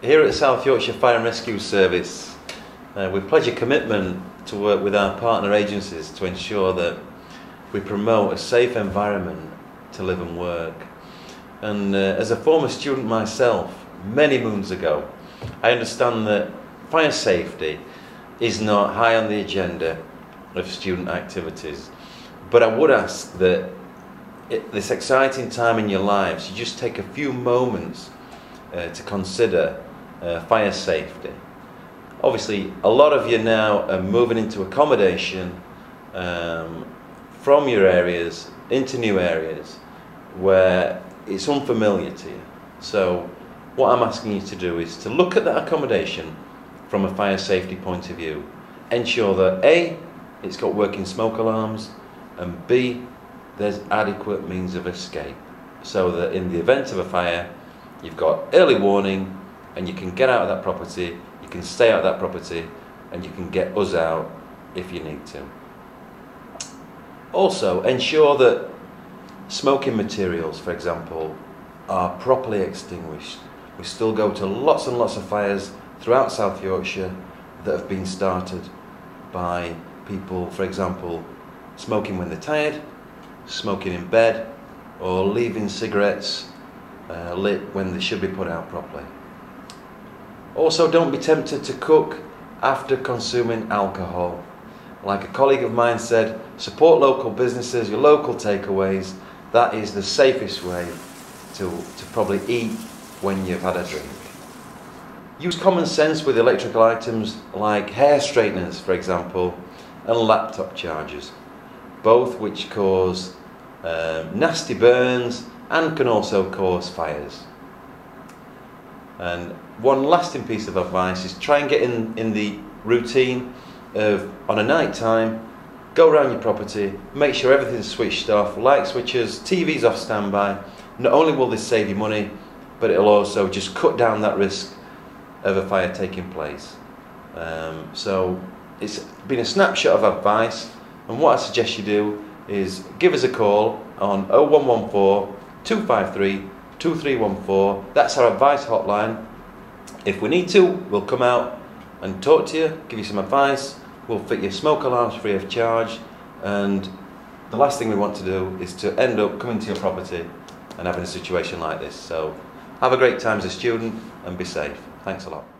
Here at South Yorkshire Fire and Rescue Service, we pledge a commitment to work with our partner agencies to ensure that we promote a safe environment to live and work. And as a former student myself, many moons ago, I understand that fire safety is not high on the agenda of student activities. But I would ask that at this exciting time in your lives, you just take a few moments to consider fire safety. Obviously, a lot of you now are moving into accommodation from your areas into new areas where it's unfamiliar to you. So what I'm asking you to do is to look at that accommodation from a fire safety point of view. Ensure that A, it's got working smoke alarms, and B, there's adequate means of escape, so that in the event of a fire, you've got early warning and you can get out of that property, you can stay out of that property, and you can get us out if you need to. Also, ensure that smoking materials, for example, are properly extinguished. We still go to lots and lots of fires throughout South Yorkshire that have been started by people, for example, smoking when they're tired, smoking in bed, or leaving cigarettes lit when they should be put out properly. Also, don't be tempted to cook after consuming alcohol. Like a colleague of mine said, support local businesses, your local takeaways. That is the safest way to probably eat when you've had a drink. Use common sense with electrical items like hair straighteners, for example, and laptop chargers, both which cause nasty burns and can also cause fires. And one lasting piece of advice is try and get in the routine of, on a night time, go around your property, make sure everything's switched off, light switches, TV's off standby. Not only will this save you money, but it'll also just cut down that risk of a fire taking place. So it's been a snapshot of advice, and what I suggest you do is give us a call on 0114 253 2314. That's our advice hotline. If we need to, we'll come out and talk to you, give you some advice. We'll fit your smoke alarms free of charge, and the last thing we want to do is to end up coming to your property and having a situation like this. So have a great time as a student and be safe. Thanks a lot.